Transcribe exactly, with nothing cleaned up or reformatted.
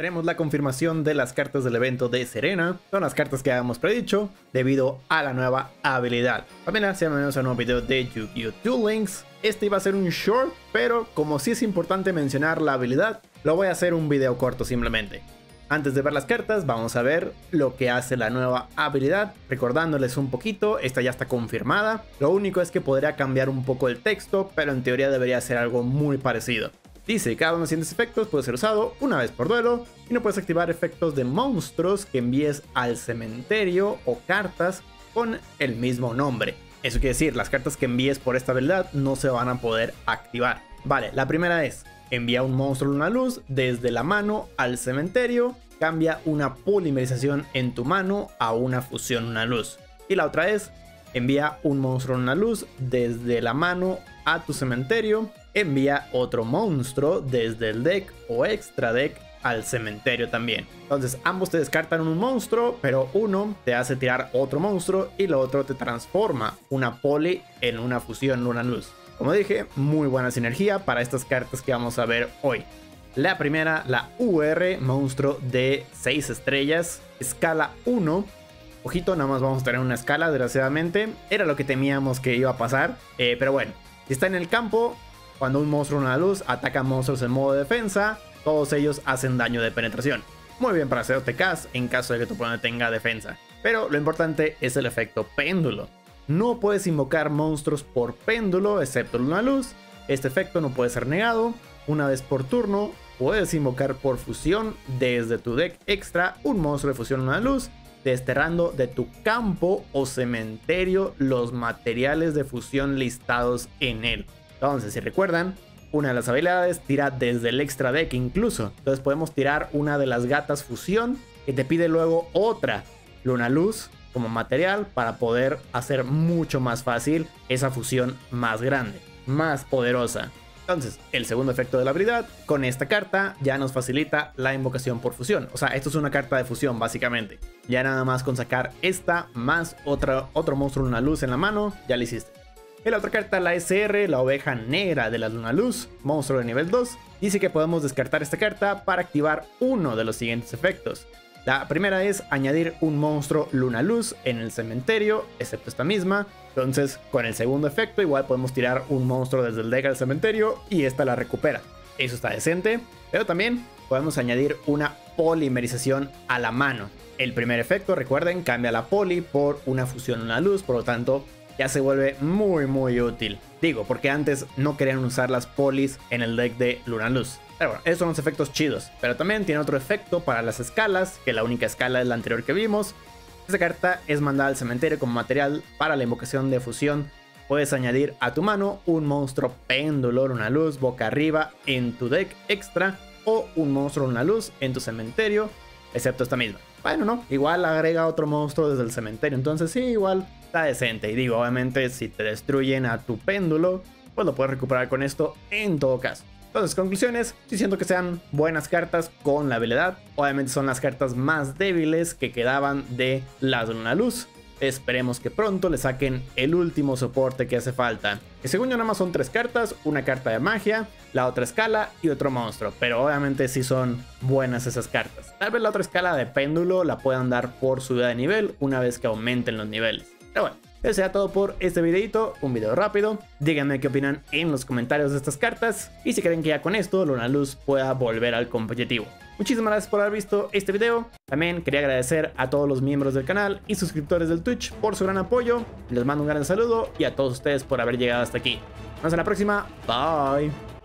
tenemos la confirmación de las cartas del evento de Serena. Son las cartas que habíamos predicho debido a la nueva habilidad. También sean bienvenidos a un nuevo video de Yu-Gi-Oh! Duel Links. Este iba a ser un short, pero como sí es importante mencionar la habilidad, lo voy a hacer un video corto simplemente. Antes de ver las cartas, vamos a ver lo que hace la nueva habilidad. Recordándoles un poquito, esta ya está confirmada. Lo único es que podría cambiar un poco el texto, pero en teoría debería ser algo muy parecido. Dice, cada uno de los siguientes efectos puede ser usado una vez por duelo y no puedes activar efectos de monstruos que envíes al cementerio o cartas con el mismo nombre. Eso quiere decir, las cartas que envíes por esta habilidad no se van a poder activar. Vale, la primera es... envía un monstruo Lunaluz desde la mano al cementerio. Cambia una polimerización en tu mano a una fusión Lunaluz. Y la otra es, envía un monstruo Lunaluz desde la mano a tu cementerio. Envía otro monstruo desde el deck o extra deck al cementerio también. Entonces ambos te descartan un monstruo, pero uno te hace tirar otro monstruo y lo otro te transforma una poli en una fusión Lunaluz. Como dije, muy buena sinergia para estas cartas que vamos a ver hoy. La primera, la U R, monstruo de seis estrellas, escala uno. Ojito, nada más vamos a tener una escala, desgraciadamente. Era lo que temíamos que iba a pasar. Eh, pero bueno, si está en el campo, cuando un monstruo Lunaluz ataca monstruos en modo de defensa, todos ellos hacen daño de penetración. Muy bien para hacer O T Ks en caso de que tu oponente tenga defensa. Pero lo importante es el efecto péndulo. No puedes invocar monstruos por péndulo, excepto Lunaluz. Este efecto no puede ser negado. Una vez por turno, puedes invocar por fusión desde tu deck extra un monstruo de fusión Lunaluz, desterrando de tu campo o cementerio los materiales de fusión listados en él. Entonces, si recuerdan, una de las habilidades tira desde el extra deck incluso. Entonces podemos tirar una de las gatas fusión que te pide luego otra Lunaluz como material para poder hacer mucho más fácil esa fusión más grande, más poderosa. Entonces, el segundo efecto de la habilidad con esta carta ya nos facilita la invocación por fusión. O sea, esto es una carta de fusión básicamente. Ya nada más con sacar esta más otra, otro monstruo Lunaluz en la mano, ya lo hiciste. En la otra carta, la S R, la oveja negra de la Lunaluz, monstruo de nivel dos, dice que podemos descartar esta carta para activar uno de los siguientes efectos. La primera es añadir un monstruo Lunaluz en el cementerio, excepto esta misma. Entonces, con el segundo efecto, igual podemos tirar un monstruo desde el deck al cementerio y esta la recupera. Eso está decente, pero también podemos añadir una polimerización a la mano. El primer efecto, recuerden, cambia la poli por una fusión Lunaluz, por lo tanto, ya se vuelve muy, muy útil. Digo, porque antes no querían usar las polis en el deck de Lunaluz. Pero bueno, esos son los efectos chidos. Pero también tiene otro efecto para las escalas, que la única escala es la anterior que vimos. Esta carta es mandada al cementerio como material para la invocación de fusión. Puedes añadir a tu mano un monstruo péndulo Lunaluz boca arriba en tu deck extra o un monstruo Lunaluz en tu cementerio, excepto esta misma. Bueno, no, igual agrega otro monstruo desde el cementerio, entonces sí, igual está decente. Y digo, obviamente si te destruyen a tu péndulo, pues lo puedes recuperar con esto en todo caso. Entonces, conclusiones, sí siento que sean buenas cartas con la habilidad. Obviamente son las cartas más débiles que quedaban de las Lunaluz. Esperemos que pronto le saquen el último soporte que hace falta. Que según yo nada más son tres cartas, una carta de magia, la otra escala y otro monstruo. Pero obviamente sí son buenas esas cartas. Tal vez la otra escala de péndulo la puedan dar por subida de nivel una vez que aumenten los niveles. Pero bueno. Eso será todo por este videito, un video rápido. Díganme qué opinan en los comentarios de estas cartas y si creen que ya con esto Lunaluz pueda volver al competitivo. Muchísimas gracias por haber visto este video. También quería agradecer a todos los miembros del canal y suscriptores del Twitch por su gran apoyo. Les mando un gran saludo y a todos ustedes por haber llegado hasta aquí. Nos vemos en la próxima. Bye.